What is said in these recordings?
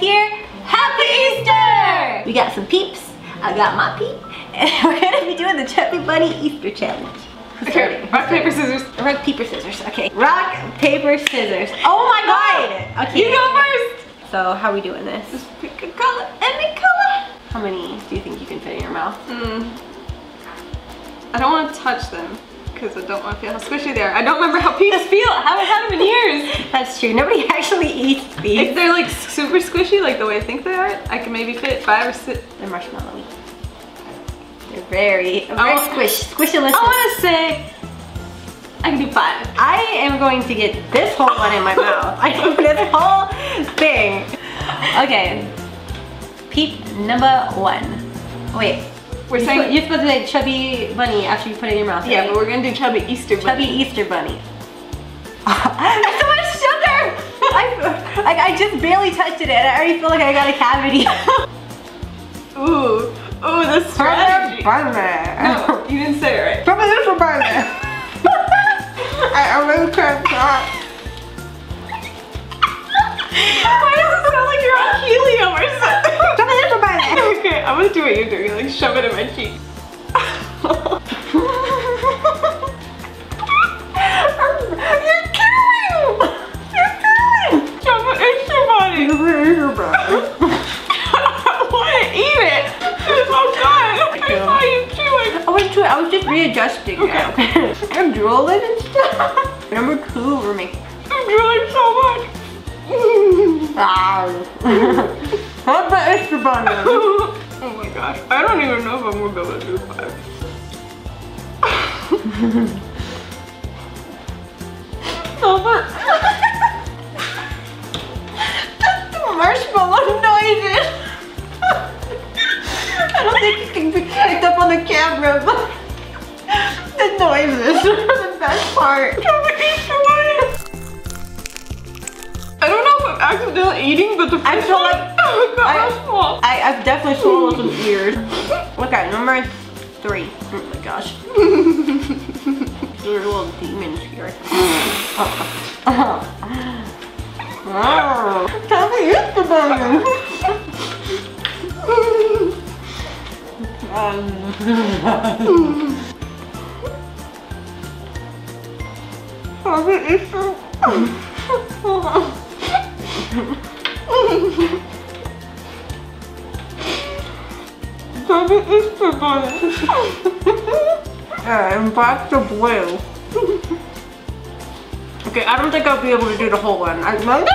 here, Happy Easter! We got some peeps. I got my peep. And we're gonna be doing the Chubby Bunny Easter Challenge. Okay, rock, paper, scissors. Rock, paper, scissors, okay. Rock, paper, scissors. Oh my god! Okay. You go first! So, how are we doing this? Just pick a color, any color! How many do you think you can fit in your mouth? I don't want to touch them, because I don't want to feel how squishy they are. I don't remember how peeps feel! I haven't had them in years! That's true, nobody actually eats these. If they're like super squishy, like the way I think they are, I can maybe fit 5 or 6. They're marshmallowy. They're very squishy. I want to say I can do 5. I am going to get this whole one in my mouth. I can do this whole thing. Okay. Peep number 1. Wait. We're saying you're supposed to say Chubby Bunny after you put it in your mouth. Right? Yeah, but we're gonna do Chubby Easter Bunny. Chubby Easter Bunny. That's so much sugar! I just barely touched it and I already feel like I got a cavity. Ooh. Oh, the strategy. Burner. No, you didn't say it right. From a little burner. I really can't talk. Why does it sound like you're on helium or something? From a little burner. Okay, I'm gonna do what you're doing. Like shove it in my cheek. You're killing! You're killing! Shove it in your body. I want to eat it. Oh god! I saw you chewing! I was chewing, I was just readjusting now. Okay. I'm drooling and stuff. Number 2 for me. I'm drooling so much! How's the extra bun? Oh my gosh. I don't even know if I'm gonna be able to do 5. So much. That's the marshmallow noises! I don't think it can be picked up on the camera, but the noises are the best part. I don't know if I'm accidentally eating, but the first one, like, oh my gosh. I've definitely swallowed some ears. Okay, number 3. Oh my gosh. There are little demons here. Oh. Tell me it's the demon. And back to blue. Okay, I don't think I'll be able to do the whole one. I'm like,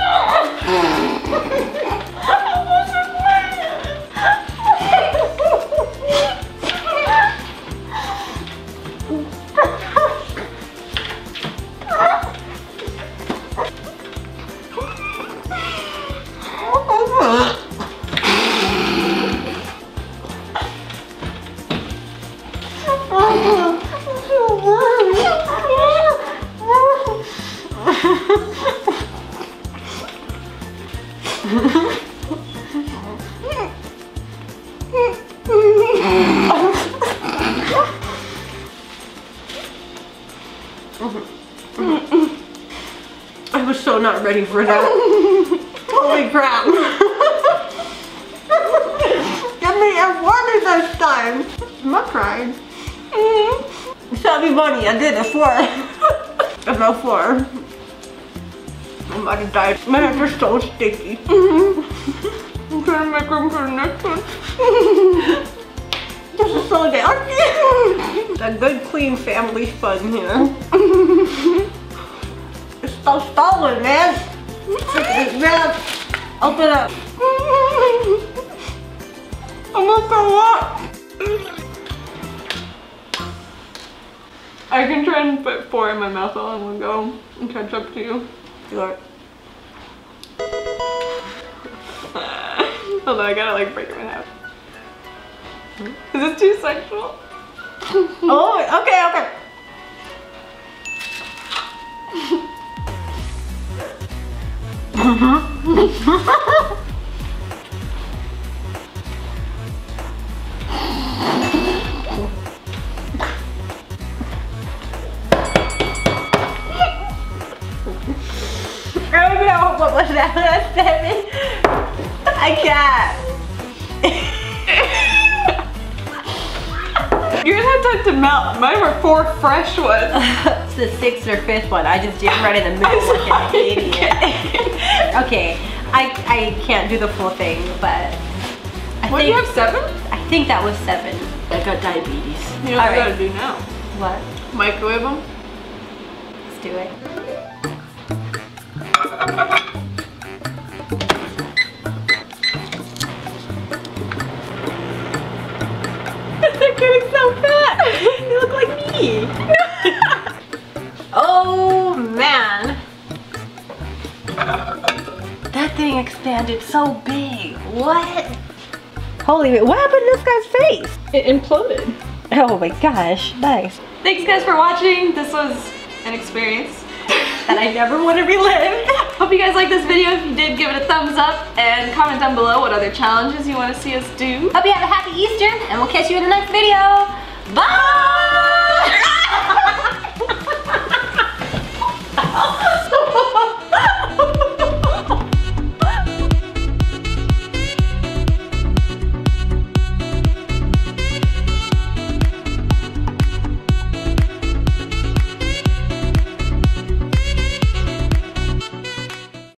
I was so not ready for that. Holy crap. Give me a water this time. I'm not crying. Chubby Bunny, I did it 4. I'm not 4. I'm about to die. My hands are so sticky. I'm trying to make room for the next one. This is so nasty. A good, clean family fun here. It's so stolen, man. Man, open up. I'm not gonna walk. I can try and put 4 in my mouth all in one go and catch up to you. Do it. Although I gotta like break it in half. Is it too sexual? Oh, okay. I don't know what was that, 7? I can't. Yours had time to melt. Mine were 4 fresh ones. It's the 6th or 5th one. I just jammed right in the middle like an idiot. Okay, I can't do the full thing, but I think. Do you have 7? I think that was 7. I got diabetes. You know what I gotta do now? What? Microwave them. Let's do it. They're getting so fat. They look like me. Oh man, that thing expanded so big. What? Holy wait, what happened to this guy's face? It imploded. Oh my gosh, nice. Thanks guys for watching. This was an experience that I never want to relive. Hope you guys liked this video. If you did, give it a thumbs up and comment down below what other challenges you want to see us do. Hope you have a happy Easter and we'll catch you in the next video. Bye!